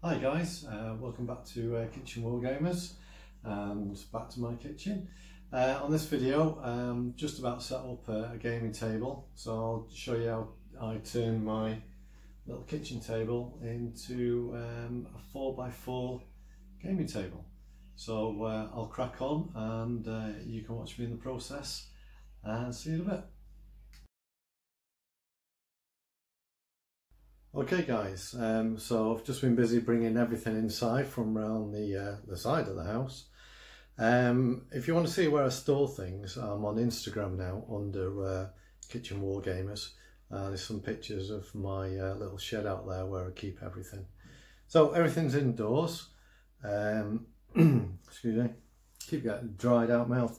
Hi guys, welcome back to Kitchen Wargamers and back to my kitchen. On this video I'm just about to set up a gaming table, so I'll show you how I turn my little kitchen table into a 4x4 gaming table. So I'll crack on and you can watch me in the process and see you in a bit. Okay guys, so I've just been busy bringing everything inside from around the side of the house. If you want to see where I store things, I'm on Instagram now under Kitchen Wargamers. There's some pictures of my little shed out there where I keep everything. So everything's indoors. Excuse me, keep getting dried out mouth.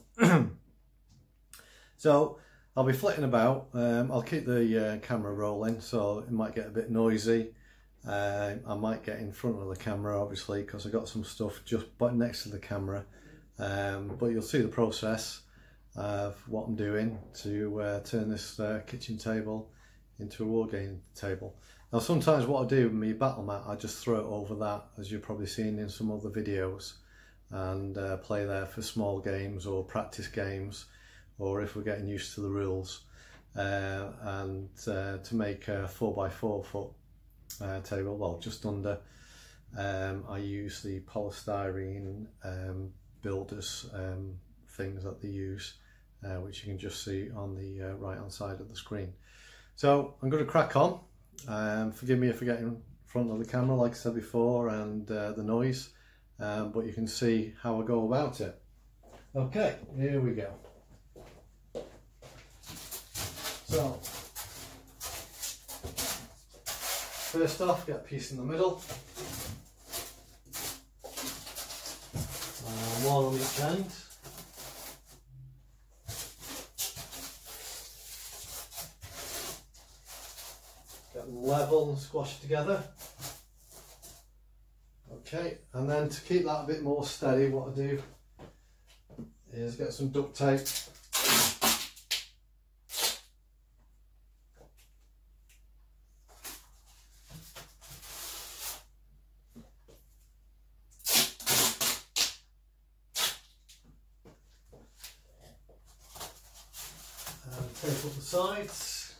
So I'll be flitting about. I'll keep the camera rolling, so it might get a bit noisy. I might get in front of the camera obviously because I've got some stuff just next to the camera, but you'll see the process of what I'm doing to turn this kitchen table into a wargaming table. Now sometimes what I do with my battle mat, I just throw it over that, as you've probably seen in some other videos, and play there for small games or practice games, or if we're getting used to the rules, and to make a 4x4 foot table, well just under, I use the polystyrene builders things that they use, which you can just see on the right hand side of the screen. So I'm going to crack on. Forgive me if I get in front of the camera like I said before, and the noise, but you can see how I go about it. Okay, here we go. So, first off, get a piece in the middle, and one on each end. Get them level and squash together. Okay, and then to keep that a bit more steady, what I do is get some duct tape. Tape up the sides.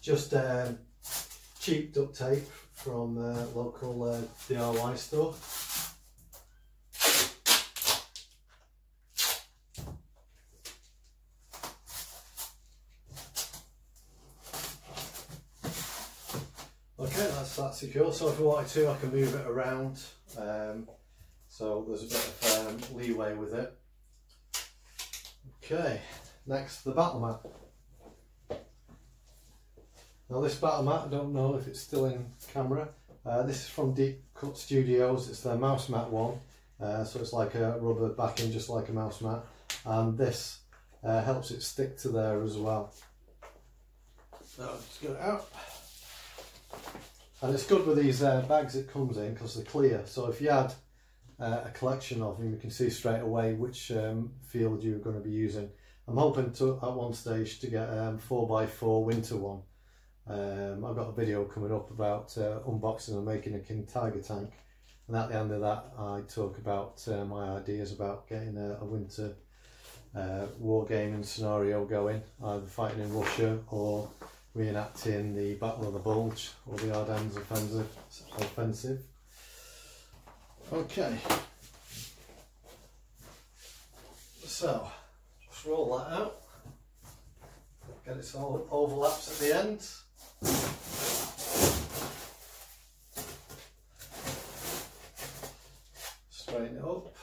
Just cheap duct tape from local DIY store. Okay, that's secure. So if I wanted to, I can move it around. So there's a bit of leeway with it. Okay, next, the battle mat. Now this battle mat, I don't know if it's still in camera. This is from Deep Cut Studios. It's their mouse mat one. So it's like a rubber backing, just like a mouse mat. And this helps it stick to there as well. So I'll just get it out. And it's good with these bags it comes in because they're clear. So if you had a collection of them, you can see straight away which field you're going to be using. I'm hoping to at one stage to get a 4x4 winter one. I've got a video coming up about unboxing and making a King Tiger tank, and at the end of that I talk about my ideas about getting a winter wargaming scenario going, either fighting in Russia or reenacting the Battle of the Bulge or the Ardennes Offensive. Okay, so just roll that out, get it so it overlaps at the end. Straighten it up.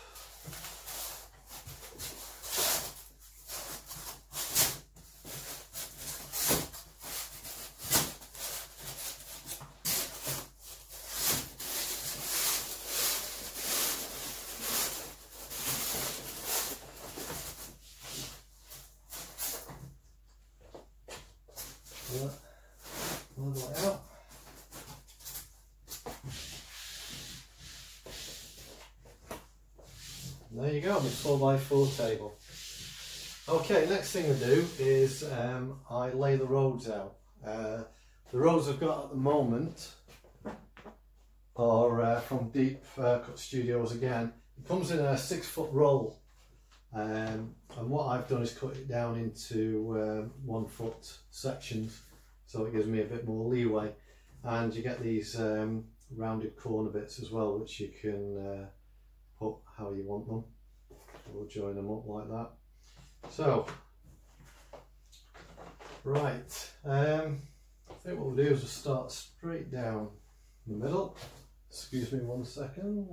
There you go, my 4x4 table. Okay, next thing I do is I lay the roads out. The roads I've got at the moment are from Deep Cut Studios again. It comes in a 6-foot roll, and what I've done is cut it down into 1-foot sections, so it gives me a bit more leeway, and you get these rounded corner bits as well, which you can put how you want them, or join them up like that. So, right, I think what we'll do is we'll start straight down the middle. Excuse me one second.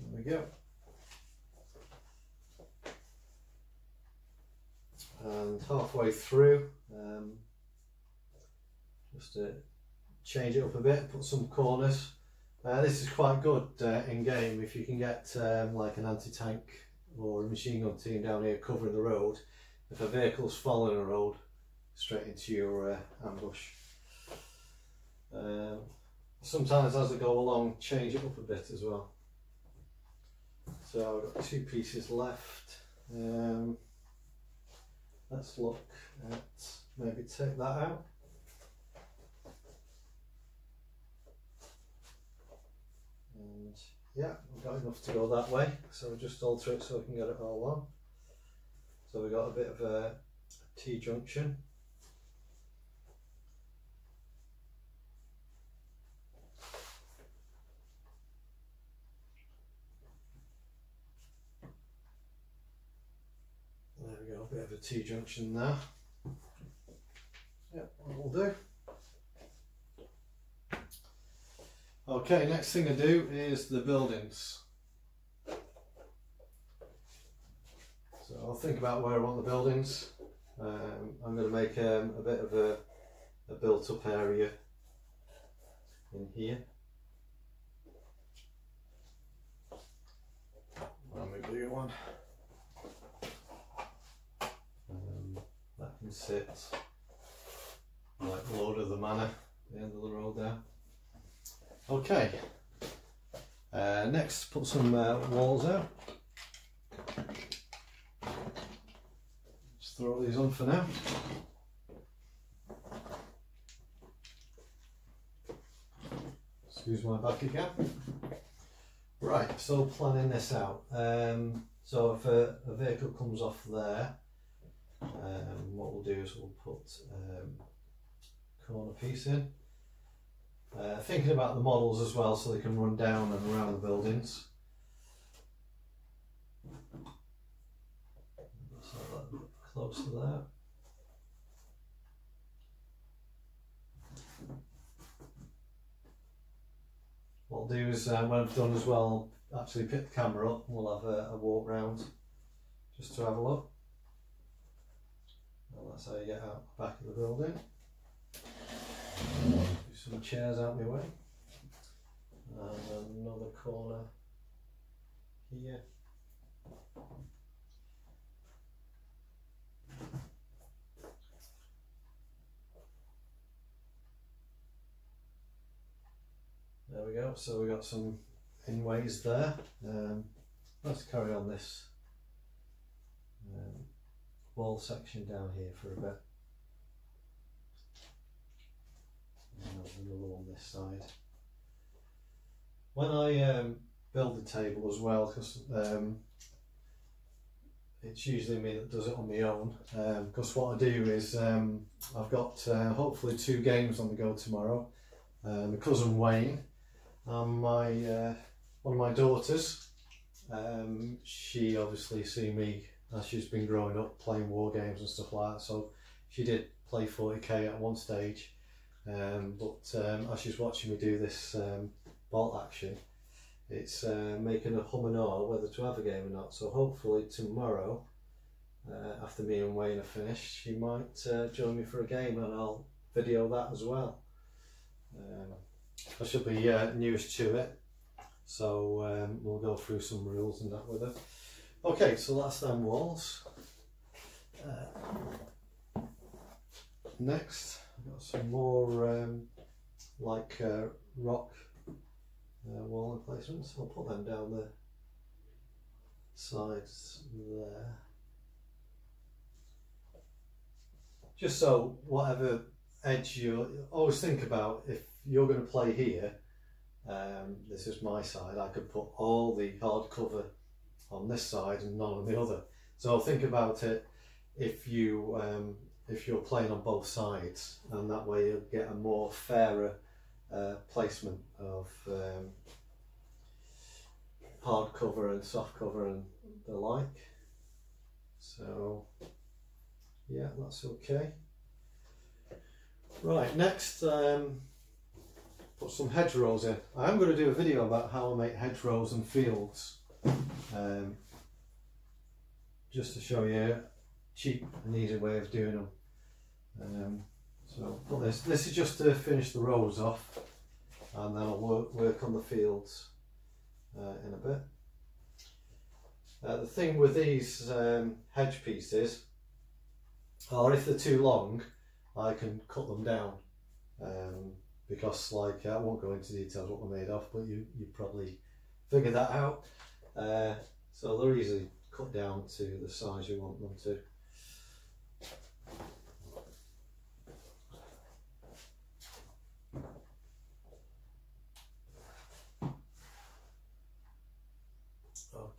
There we go. And halfway through, just to change it up a bit, put some corners. This is quite good in game if you can get like an anti-tank or a machine gun team down here covering the road. If a vehicle's following a road, straight into your ambush. Sometimes as I go along, change it up a bit as well. So I've got two pieces left. Let's look at, maybe take that out. And yeah, we've got enough to go that way, so we'll just alter it so we can get it all on. So we've got a bit of a T-junction. There we go, a bit of a T-junction there. Yeah, that'll do. Okay, next thing I do is the buildings. So I'll think about where I want the buildings. I'm going to make a bit of a built-up area in here. Let me do one. That can sit like Lord of the Manor at the end of the road there. Okay, next put some walls out. Just throw these on for now. Excuse my back again. Right, so planning this out. So if a vehicle comes off there, what we'll do is we'll put a corner piece in. Thinking about the models as well, so they can run down and around the buildings. Let's have that a bit closer there. What I'll do is, when I've done as well, actually pick the camera up and we'll have a walk round just to have a look. And that's how you get out the back of the building. Some chairs out my way, and another corner here. There we go, so we got some inways there. Let's carry on this wall section down here for a bit. Another on this side. When I build the table as well, because it's usually me that does it on my own, because what I do is I've got hopefully 2 games on the go tomorrow. My cousin Wayne and one of my daughters, she obviously see me as she's been growing up playing war games and stuff like that, so she did play 40k at one stage. As she's watching me do this bolt action, it's making a hum and awe whether to have a game or not. So hopefully tomorrow, after me and Wayne are finished, she might join me for a game, and I'll video that as well. I should be newest to it, so we'll go through some rules and that with her. Okay, so that's them walls. Next, got some more like rock wall emplacements. I'll put them down the sides there. just so whatever edge you always think about, if you're going to play here, this is my side, I could put all the hardcover on this side and none on the other. So think about it if you if you're playing on both sides, and that way you'll get a more fairer placement of hardcover and softcover and the like. So yeah, that's okay. Right, next put some hedgerows in. I am going to do a video about how I make hedgerows and fields, just to show you a cheap and easy way of doing them. So put this is just to finish the rows off, and then I'll work on the fields in a bit. The thing with these hedge pieces, or if they're too long, I can cut them down, because like I won't go into details what they're made of, but you probably figure that out. So they're easily cut down to the size you want them to.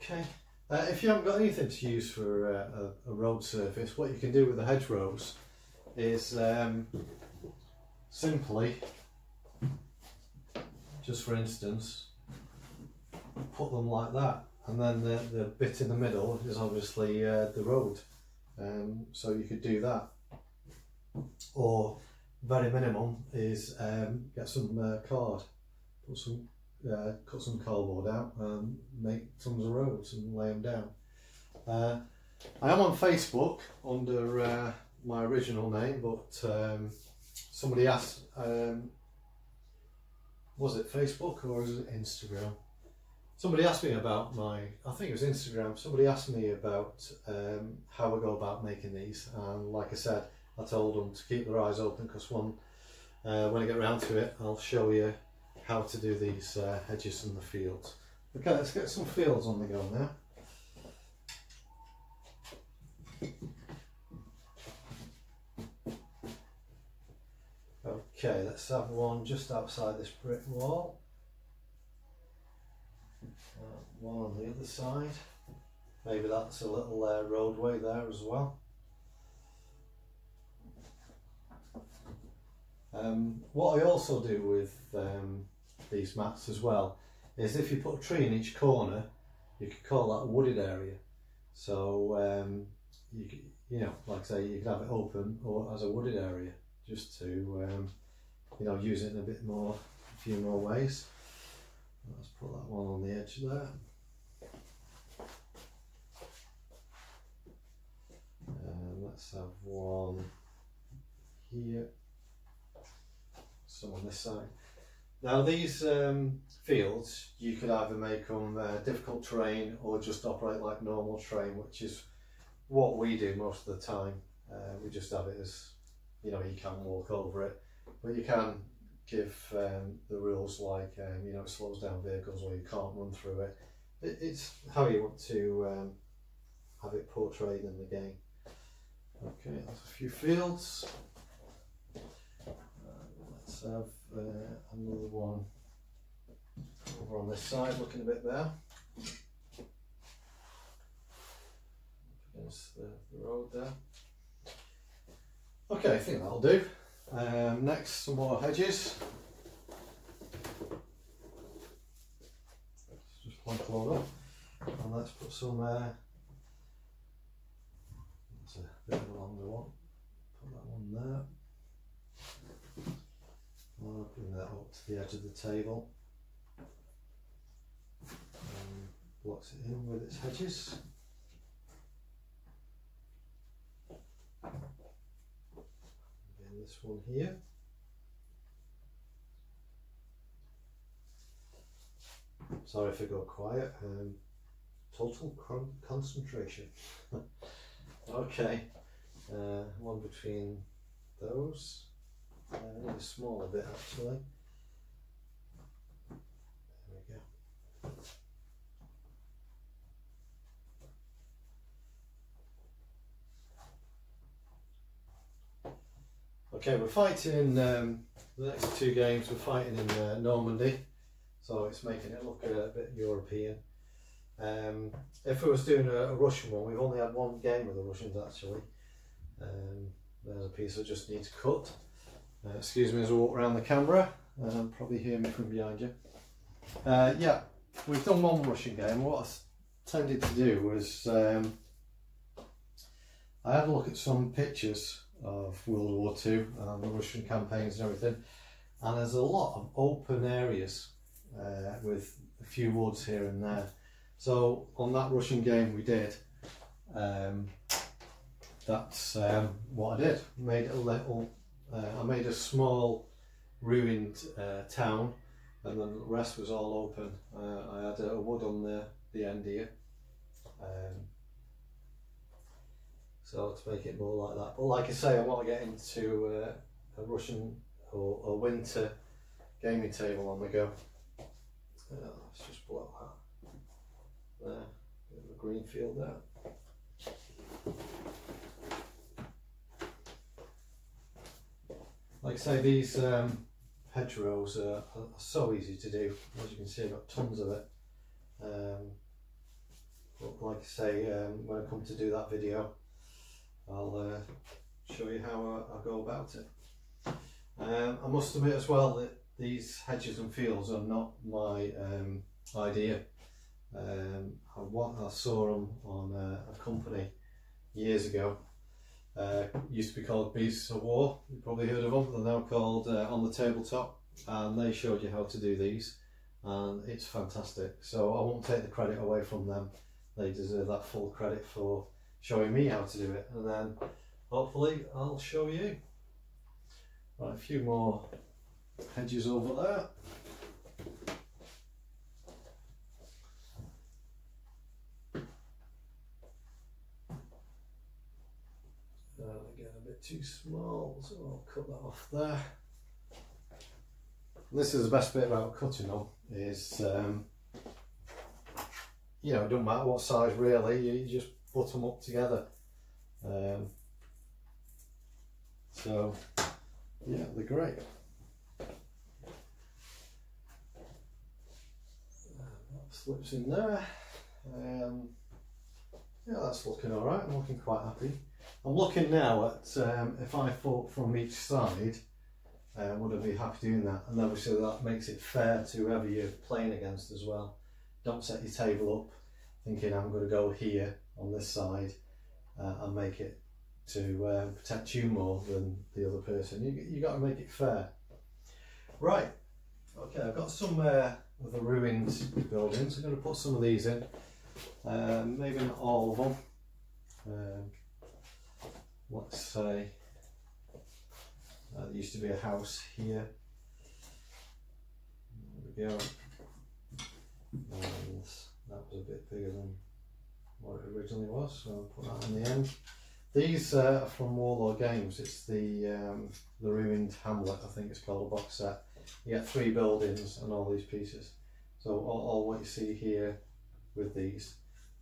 Okay, if you haven't got anything to use for a road surface, what you can do with the hedgerows is simply, just for instance, put them like that, and then the bit in the middle is obviously the road, so you could do that. Or very minimum is get some card, cut some cardboard out and make tons of roads and lay them down. I am on Facebook under my original name, but somebody asked, was it Facebook or was it Instagram? Somebody asked me about my, I think it was Instagram, somebody asked me about how I go about making these, and like I said, I told them to keep their eyes open, because when I get around to it, I'll show you how to do these hedges and the fields. Okay, let's get some fields on the go now. Okay, let's have one just outside this brick wall. One on the other side. Maybe that's a little roadway there as well. What I also do with these mats as well is if you put a tree in each corner, you could call that a wooded area. So you know, like I say, you could have it open or as a wooded area, just to you know, use it in a few more ways. Let's put that one on the edge there. And let's have one here, some on this side. Now these fields, you could either make them difficult terrain or just operate like normal terrain, which is what we do most of the time. We just have it as, you know, you can walk over it, but you can give the rules like, you know, it slows down vehicles or you can't run through it. It's how you want to have it portrayed in the game. Okay, that's a few fields. Let's have another one over on this side, looking a bit there. Against the road there. Okay, I think that'll do. Next, some more hedges. Let's just plonk over, and let's put some. That's a bit of a longer one. Put that one there. I'll bring that up to the edge of the table. And blocks it in with its hedges. And this one here. Sorry if I go quiet. Total concentration. Okay. One between those. A smaller bit actually. There we go. Okay, we're fighting in the next two games, we're fighting in Normandy, so it's making it look a bit European. If we was doing a Russian one, we've only had one game with the Russians actually. There's a piece I just need to cut. Excuse me as I walk around the camera, probably hear me from behind you. Yeah, we've done one Russian game. What I tended to do was I had a look at some pictures of World War II and the Russian campaigns and everything, and there's a lot of open areas with a few woods here and there. So on that Russian game we did, that's what I did. I made a small ruined town, and then the rest was all open. I had a wood on the end here, so to make it more like that. But like I say, I want to get into a Russian or a winter gaming table on the go. Let's just block that there. A bit of a green field there. Like I say, these hedgerows are so easy to do. As you can see, I've got tons of it. But like I say, when I come to do that video, I'll show you how I go about it. I must admit as well that these hedges and fields are not my idea. I saw them on a company years ago. Used to be called Beasts of War, you probably heard of them. They're now called On The Tabletop, and they showed you how to do these, and it's fantastic. So I won't take the credit away from them. They deserve that full credit for showing me how to do it, and then hopefully I'll show you. Right, a few more hedges over there. Again, a bit too small, so I'll cut that off there. This is the best bit about cutting them, is you know, it doesn't matter what size really, you just put them up together. So yeah, they're great. That slips in there. Yeah, that's looking all right. I'm looking quite happy. I'm looking now at if I fought from each side, would I be happy doing that? And obviously that makes it fair to whoever you're playing against as well. Don't set your table up thinking I'm going to go here on this side and make it to protect you more than the other person. You got to make it fair. Right, okay, I've got some of the ruined buildings. I'm going to put some of these in, maybe not all of them. Let's say there used to be a house here. There we go. And that was a bit bigger than what it originally was, so I'll put that in the end. These are from Warlord Games. It's the Ruined Hamlet, I think it's called, a box set. You get 3 buildings and all these pieces. So all what you see here with these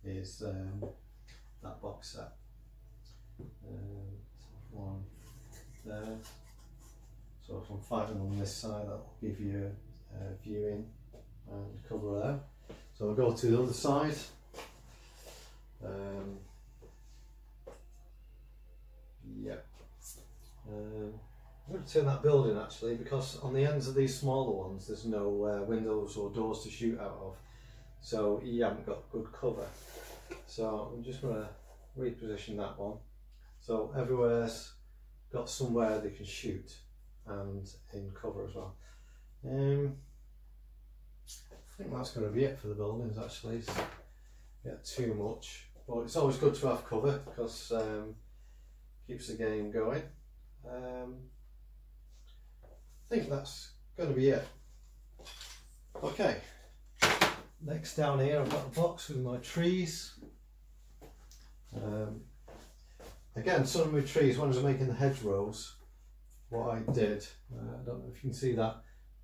is that box set. One there. So if I'm fighting on this side, that'll give you a viewing and cover there. So I'll go to the other side. Yeah. I'm going to turn that building actually, because on the ends of these smaller ones there's no windows or doors to shoot out of, so you haven't got good cover. So I'm just going to reposition that one. So everywhere's got somewhere they can shoot and in cover as well. I think that's going to be it for the buildings actually. It's not too much, but it's always good to have cover because keeps the game going. I think that's going to be it. Okay, next down here I've got a box with my trees. Again, some of my trees, when I was making the hedgerows, what I did, I don't know if you can see that,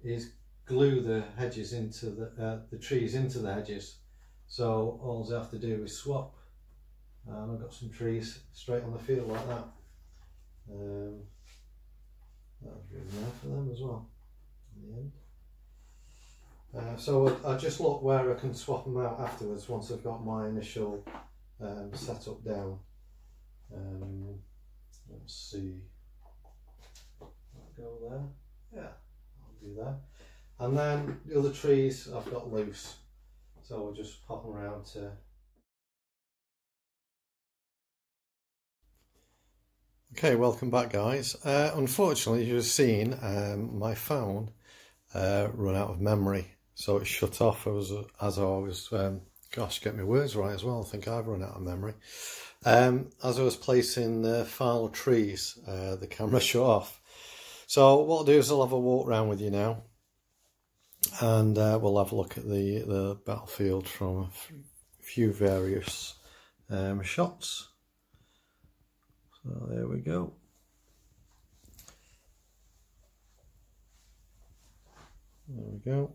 is glue the hedges into the trees into the hedges. So all I have to do is swap, and I've got some trees straight on the field like that. So I just look where I can swap them out afterwards once I've got my initial setup down. Let's see. I'll go there. Yeah, I'll do that. And then the other trees I've got loose, so I'll just pop them around to. Okay, welcome back, guys. Unfortunately, as you've seen, my phone run out of memory, so it shut off as I was, gosh, get my words right as well, I think I've run out of memory. As I was placing the final trees, the camera shut off. So what I'll do is I'll have a walk around with you now, and we'll have a look at the battlefield from a few various shots. So there we go. There we go.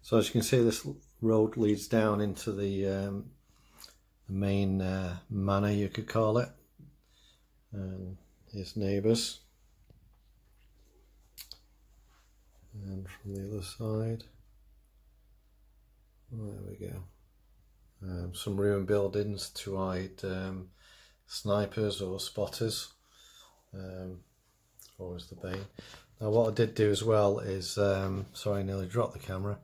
So as you can see, this road leads down into the main manor, you could call it, and his neighbours. And from the other side, there we go. Some ruined buildings to hide snipers or spotters. Always the bane. Now what I did do as well is, sorry I nearly dropped the camera,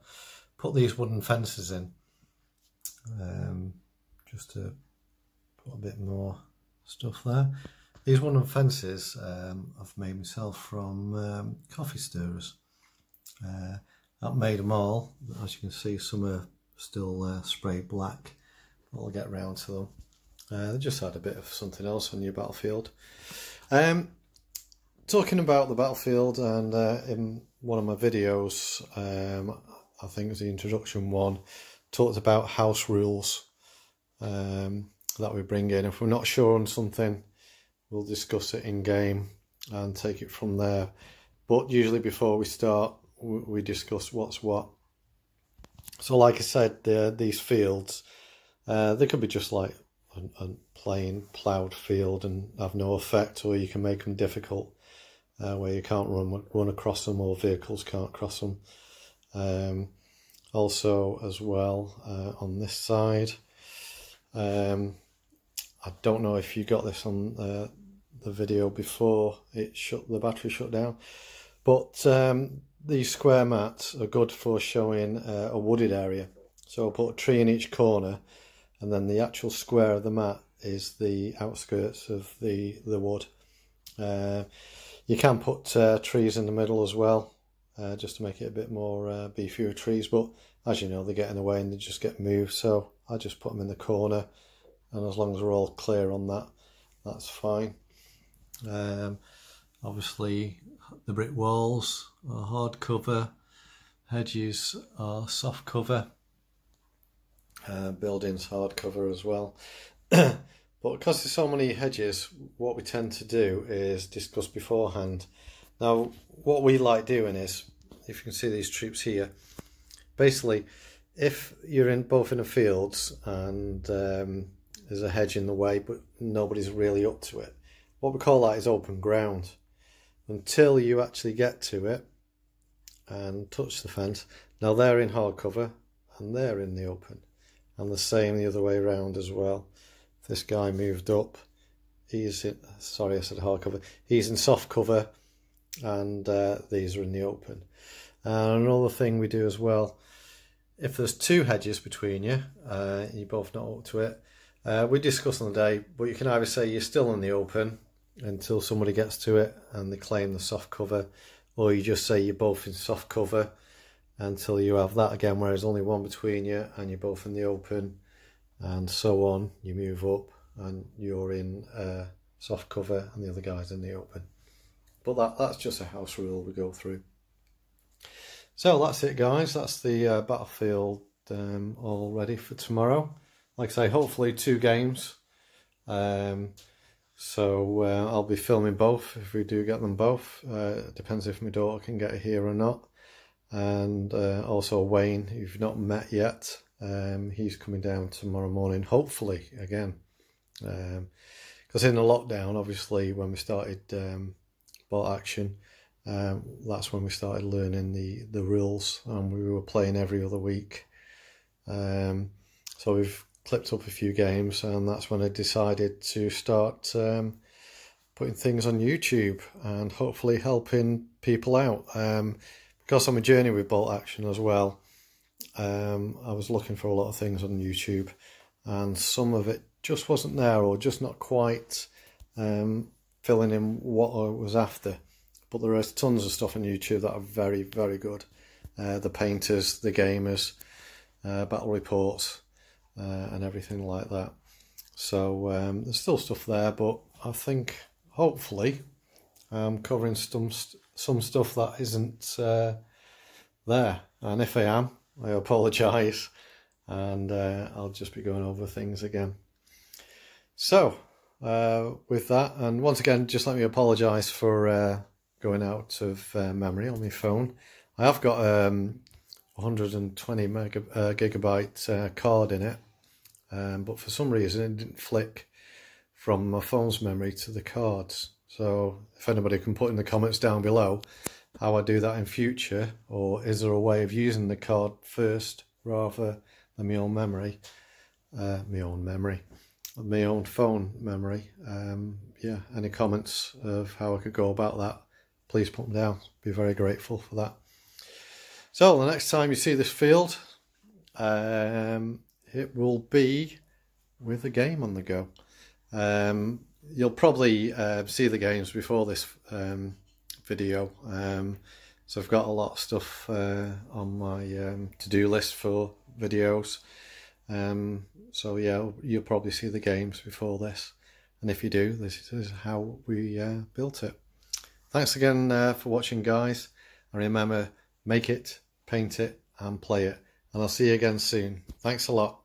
put these wooden fences in, just to put a bit more stuff there. These wooden fences I've made myself from coffee stirrers. I've made them all, as you can see. Some are still spray black, but I'll get round to them. They just add a bit of something else on your battlefield. Talking about the battlefield, and in one of my videos, I think it was the introduction one, talked about house rules that we bring in. If we're not sure on something, we'll discuss it in game and take it from there. But usually before we start, we discuss what's what. So like I said, these fields, they could be just like a plain ploughed field and have no effect, or you can make them difficult, where you can't run across them, or vehicles can't cross them. Also as well, on this side, I don't know if you got this on the video before it shut, the battery shut down, but these square mats are good for showing a wooded area. So I'll put a tree in each corner, and then the actual square of the mat is the outskirts of the wood. You can put trees in the middle as well, just to make it a bit more beefier trees, but as you know, they get in the way and they just get moved, so I just put them in the corner, and as long as we're all clear on that, that's fine. Obviously the brick walls are hard cover, hedges are soft cover, buildings hard cover as well. But because there's so many hedges, what we tend to do is discuss beforehand. Now what we like doing is, if you can see these troops here, basically if you're in both in the fields and there's a hedge in the way but nobody's really up to it, what we call that is open ground. Until you actually get to it and touch the fence, now they're in hard cover and they're in the open. And the same the other way around as well. If this guy moved up, he's in, sorry I said hard cover, he's in soft cover, and these are in the open. And another thing we do as well, if there's two hedges between you, you're both not up to it, we discuss on the day, but you can either say you're still in the open until somebody gets to it and they claim the soft cover, or you just say you're both in soft cover until you have that again, where there's only one between you and you're both in the open, and so on. You move up and you're in soft cover and the other guy's in the open. But that's just a house rule we go through. So that's it, guys. That's the battlefield all ready for tomorrow. Like I say, hopefully 2 games. So I'll be filming both if we do get them both. Depends if my daughter can get here or not. And also Wayne, who you've not met yet, he's coming down tomorrow morning, hopefully, again. Because in the lockdown, obviously, when we started Bolt Action, That's when we started learning the rules, and we were playing every other week. So we've clipped up a few games, and that's when I decided to start putting things on YouTube and hopefully helping people out. Because I'm a journey with Bolt Action as well, I was looking for a lot of things on YouTube, and some of it just wasn't there, or just not quite filling in what I was after. But there are tons of stuff on YouTube that are very, very good. The painters, the gamers, battle reports, and everything like that. So there's still stuff there, but I think hopefully I'm covering some stuff that isn't there. And if I am, I apologise, and I'll just be going over things again. So with that, and once again, just let me apologise for going out of memory on my phone. I have got 120 gigabyte card in it, but for some reason it didn't flick from my phone's memory to the cards. So if anybody can put in the comments down below how I do that in future, or is there a way of using the card first rather than my own phone memory. Yeah, any comments of how I could go about that, please put them down. Be very grateful for that. So the next time you see this field, it will be with a game on the go. You'll probably see the games before this video. So I've got a lot of stuff on my to-do list for videos. So yeah, you'll probably see the games before this. And if you do, this is how we built it. Thanks again for watching, guys. And remember, make it, paint it, and play it. And I'll see you again soon. Thanks a lot.